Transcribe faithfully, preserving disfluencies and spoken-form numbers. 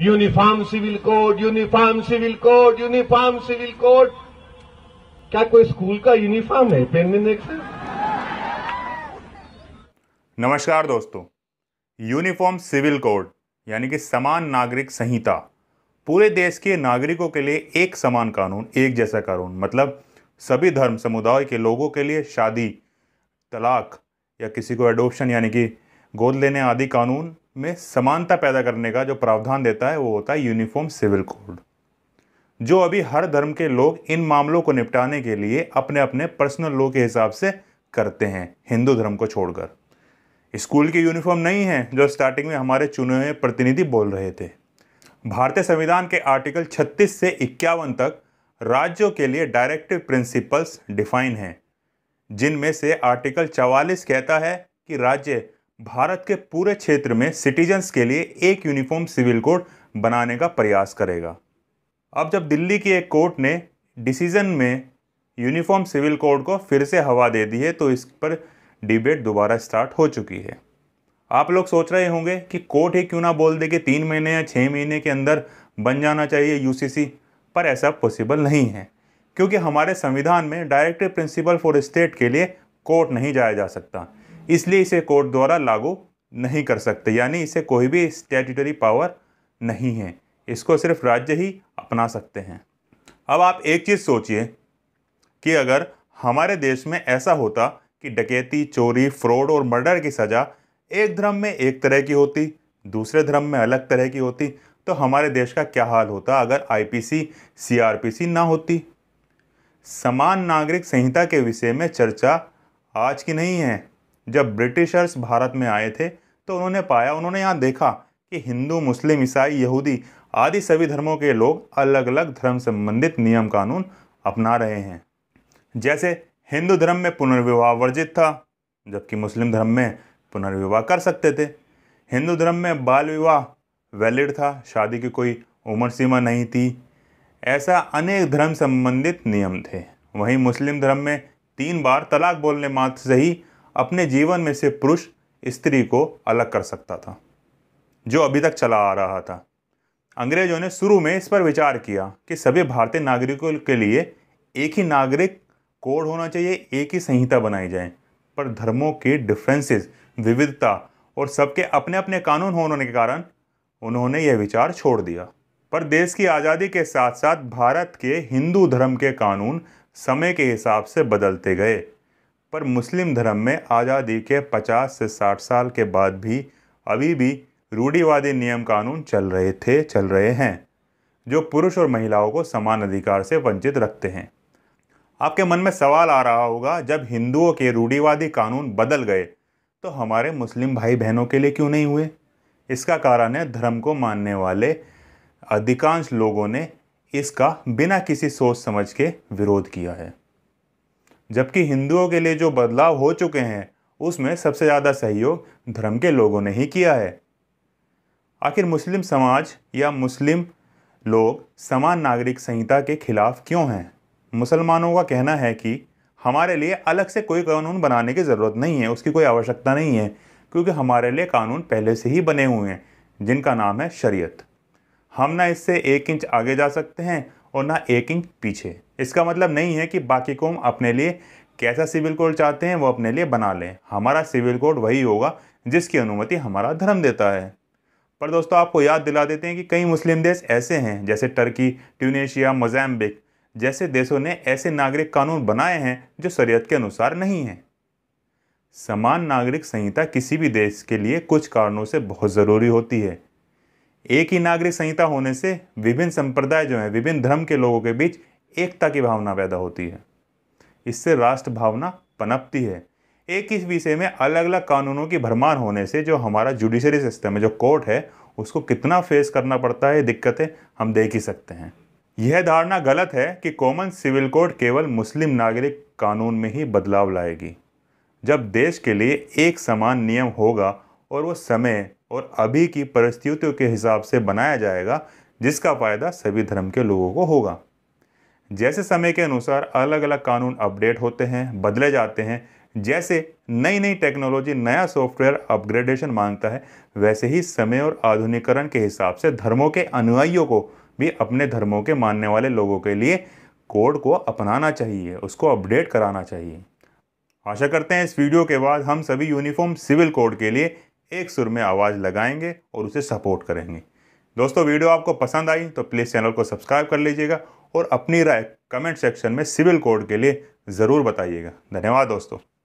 Uniform civil code, uniform civil code, uniform civil code. क्या कोई school का uniform है पेन में देखते? नमस्कार दोस्तों, यूनिफॉर्म सिविल कोड यानी कि समान नागरिक संहिता पूरे देश के नागरिकों के लिए एक समान कानून, एक जैसा कानून, मतलब सभी धर्म समुदाय के लोगों के लिए शादी, तलाक या किसी को एडोप्शन यानी कि गोद लेने आदि कानून में समानता पैदा करने का जो प्रावधान देता है वो होता है यूनिफॉर्म सिविल कोड, जो अभी हर धर्म के लोग इन मामलों को निपटाने के लिए अपने अपने पर्सनल लॉ के हिसाब से करते हैं, हिंदू धर्म को छोड़कर। स्कूल की यूनिफॉर्म नहीं है जो स्टार्टिंग में हमारे चुने हुए प्रतिनिधि बोल रहे थे। भारतीय संविधान के आर्टिकल छत्तीस से इक्यावन तक राज्यों के लिए डायरेक्टिव प्रिंसिपल्स डिफाइन हैं, जिनमें से आर्टिकल चवालीस कहता है कि राज्य भारत के पूरे क्षेत्र में सिटीजन्स के लिए एक यूनिफॉर्म सिविल कोड बनाने का प्रयास करेगा। अब जब दिल्ली की एक कोर्ट ने डिसीजन में यूनिफॉर्म सिविल कोड को फिर से हवा दे दी है तो इस पर डिबेट दोबारा स्टार्ट हो चुकी है। आप लोग सोच रहे होंगे कि कोर्ट ही क्यों ना बोल दे कि तीन महीने या छः महीने के अंदर बन जाना चाहिए यूसीसी, पर ऐसा पॉसिबल नहीं है, क्योंकि हमारे संविधान में डायरेक्टिव प्रिंसिपल फॉर स्टेट के लिए कोर्ट नहीं जाया जा सकता, इसलिए इसे कोर्ट द्वारा लागू नहीं कर सकते, यानी इसे कोई भी स्टैट्यूटरी पावर नहीं है, इसको सिर्फ राज्य ही अपना सकते हैं। अब आप एक चीज़ सोचिए कि अगर हमारे देश में ऐसा होता कि डकैती, चोरी, फ्रॉड और मर्डर की सज़ा एक धर्म में एक तरह की होती, दूसरे धर्म में अलग तरह की होती, तो हमारे देश का क्या हाल होता अगर आईपीसी, सीआरपीसी ना होती। समान नागरिक संहिता के विषय में चर्चा आज की नहीं है। जब ब्रिटिशर्स भारत में आए थे तो उन्होंने पाया, उन्होंने यहाँ देखा कि हिंदू, मुस्लिम, ईसाई, यहूदी आदि सभी धर्मों के लोग अलग अलग धर्म संबंधित नियम कानून अपना रहे हैं। जैसे हिंदू धर्म में पुनर्विवाह वर्जित था, जबकि मुस्लिम धर्म में पुनर्विवाह कर सकते थे। हिंदू धर्म में बाल विवाह वैलिड था, शादी की कोई उम्र सीमा नहीं थी। ऐसा अनेक धर्म संबंधित नियम थे। वहीं मुस्लिम धर्म में तीन बार तलाक बोलने मात्र से ही अपने जीवन में से पुरुष स्त्री को अलग कर सकता था, जो अभी तक चला आ रहा था। अंग्रेजों ने शुरू में इस पर विचार किया कि सभी भारतीय नागरिकों के लिए एक ही नागरिक कोड होना चाहिए, एक ही संहिता बनाई जाए, पर धर्मों के डिफरेंसेस, विविधता और सबके अपने अपने कानून होने के कारण उन्होंने यह विचार छोड़ दिया। पर देश की आज़ादी के साथ साथ भारत के हिंदू धर्म के कानून समय के हिसाब से बदलते गए, पर मुस्लिम धर्म में आज़ादी के पचास से साठ साल के बाद भी अभी भी रूढ़िवादी नियम कानून चल रहे थे, चल रहे हैं, जो पुरुष और महिलाओं को समान अधिकार से वंचित रखते हैं। आपके मन में सवाल आ रहा होगा, जब हिंदुओं के रूढ़िवादी कानून बदल गए तो हमारे मुस्लिम भाई बहनों के लिए क्यों नहीं हुए? इसका कारण है धर्म को मानने वाले अधिकांश लोगों ने इसका बिना किसी सोच समझ के विरोध किया है, जबकि हिंदुओं के लिए जो बदलाव हो चुके हैं उसमें सबसे ज़्यादा सहयोग धर्म के लोगों ने ही किया है। आखिर मुस्लिम समाज या मुस्लिम लोग समान नागरिक संहिता के खिलाफ क्यों हैं? मुसलमानों का कहना है कि हमारे लिए अलग से कोई कानून बनाने की ज़रूरत नहीं है, उसकी कोई आवश्यकता नहीं है, क्योंकि हमारे लिए कानून पहले से ही बने हुए हैं, जिनका नाम है शरीयत। हम ना इससे एक इंच आगे जा सकते हैं और ना एक इंच पीछे। इसका मतलब नहीं है कि बाकी कौम अपने लिए कैसा सिविल कोड चाहते हैं वो अपने लिए बना लें, हमारा सिविल कोड वही होगा जिसकी अनुमति हमारा धर्म देता है। पर दोस्तों, आपको याद दिला देते हैं कि कई मुस्लिम देश ऐसे हैं जैसे टर्की, ट्यूनेशिया, मोजाम्बिक जैसे देशों ने ऐसे नागरिक कानून बनाए हैं जो शरीयत के अनुसार नहीं हैं। समान नागरिक संहिता किसी भी देश के लिए कुछ कारणों से बहुत ज़रूरी होती है। एक ही नागरिक संहिता होने से विभिन्न संप्रदाय जो हैं, विभिन्न धर्म के लोगों के बीच एकता की भावना पैदा होती है, इससे राष्ट्र भावना पनपती है। एक ही विषय में अलग अलग कानूनों की भरमार होने से जो हमारा जुडिशरी सिस्टम है, जो कोर्ट है, उसको कितना फेस करना पड़ता है, दिक्कतें हम देख ही सकते हैं। यह धारणा गलत है कि कॉमन सिविल कोड केवल मुस्लिम नागरिक कानून में ही बदलाव लाएगी। जब देश के लिए एक समान नियम होगा और वो समय और अभी की परिस्थितियों के हिसाब से बनाया जाएगा, जिसका फ़ायदा सभी धर्म के लोगों को होगा। जैसे समय के अनुसार अलग अलग कानून अपडेट होते हैं, बदले जाते हैं, जैसे नई नई टेक्नोलॉजी नया सॉफ्टवेयर अपग्रेडेशन मांगता है, वैसे ही समय और आधुनिकीकरण के हिसाब से धर्मों के अनुयायियों को भी अपने धर्मों के मानने वाले लोगों के लिए कोड को अपनाना चाहिए, उसको अपडेट कराना चाहिए। आशा करते हैं इस वीडियो के बाद हम सभी यूनिफॉर्म सिविल कोड के लिए एक सुर में आवाज़ लगाएंगे और उसे सपोर्ट करेंगे। दोस्तों, वीडियो आपको पसंद आई तो प्लीज़ चैनल को सब्सक्राइब कर लीजिएगा और अपनी राय कमेंट सेक्शन में सिविल कोड के लिए ज़रूर बताइएगा। धन्यवाद दोस्तों।